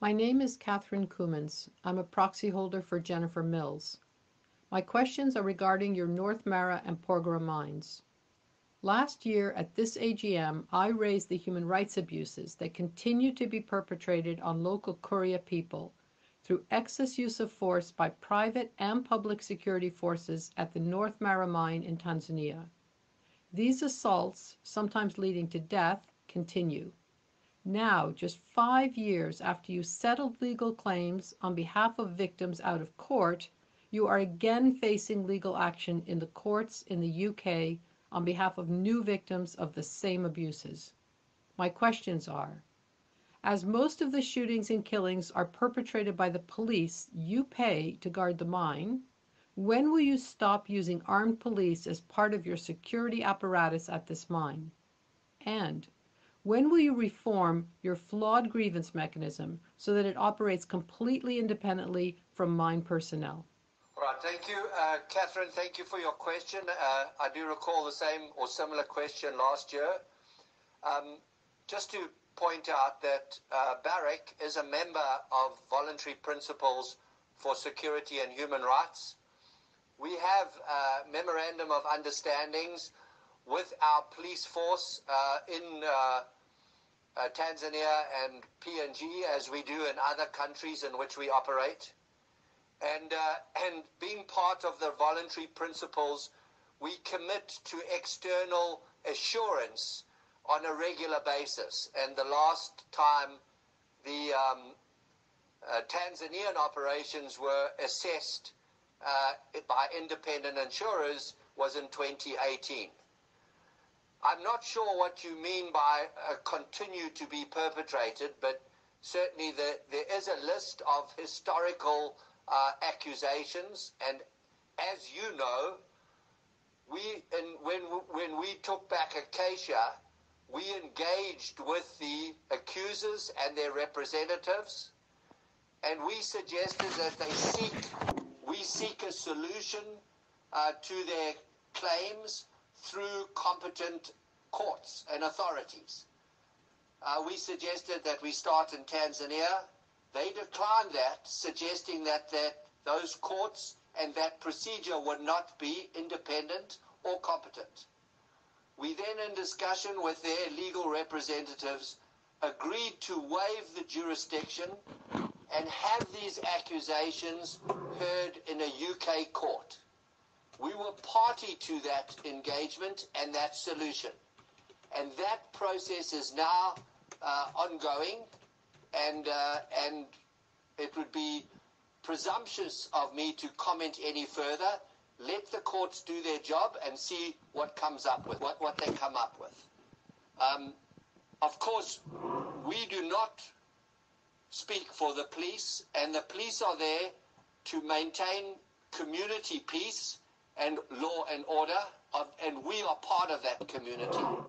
My name is Catherine Coumans. I'm a proxy holder for Jennifer Mills. My questions are regarding your North Mara and Porgera mines. Last year at this AGM, I raised the human rights abuses that continue to be perpetrated on local Kuria people through excess use of force by private and public security forces at the North Mara mine in Tanzania. These assaults, sometimes leading to death, continue. Now, just 5 years after you settled legal claims on behalf of victims out of court, you are again facing legal action in the courts in the UK on behalf of new victims of the same abuses. My questions are, as most of the shootings and killings are perpetrated by the police you pay to guard the mine, when will you stop using armed police as part of your security apparatus at this mine? And when will you reform your flawed grievance mechanism so that it operates completely independently from mine personnel? All right, thank you, Catherine. Thank you for your question. I do recall the same or similar question last year. Just to point out that Barrick is a member of Voluntary Principles for Security and Human Rights. We have a memorandum of understandings with our police force in Tanzania and PNG, as we do in other countries in which we operate. And being part of the Voluntary Principles, we commit to external assurance on a regular basis. And the last time the Tanzanian operations were assessed by independent insurers was in 2018. I'm not sure what you mean by continue to be perpetrated, but certainly there is a list of historical accusations, and as you know, when we took back Acacia, we engaged with the accusers and their representatives, and we suggested that we seek a solution to their claims through competent courts and authorities. We suggested that we start in Tanzania. They declined that, suggesting that those courts and that procedure would not be independent or competent. We then, in discussion with their legal representatives, agreed to waive the jurisdiction and have these accusations heard in a UK court. We were party to that engagement and that solution. And that process is now ongoing. And it would be presumptuous of me to comment any further. Let the courts do their job and see what they come up with. Of course, we do not speak for the police, and the police are there to maintain community peace and law and order, and we are part of that community.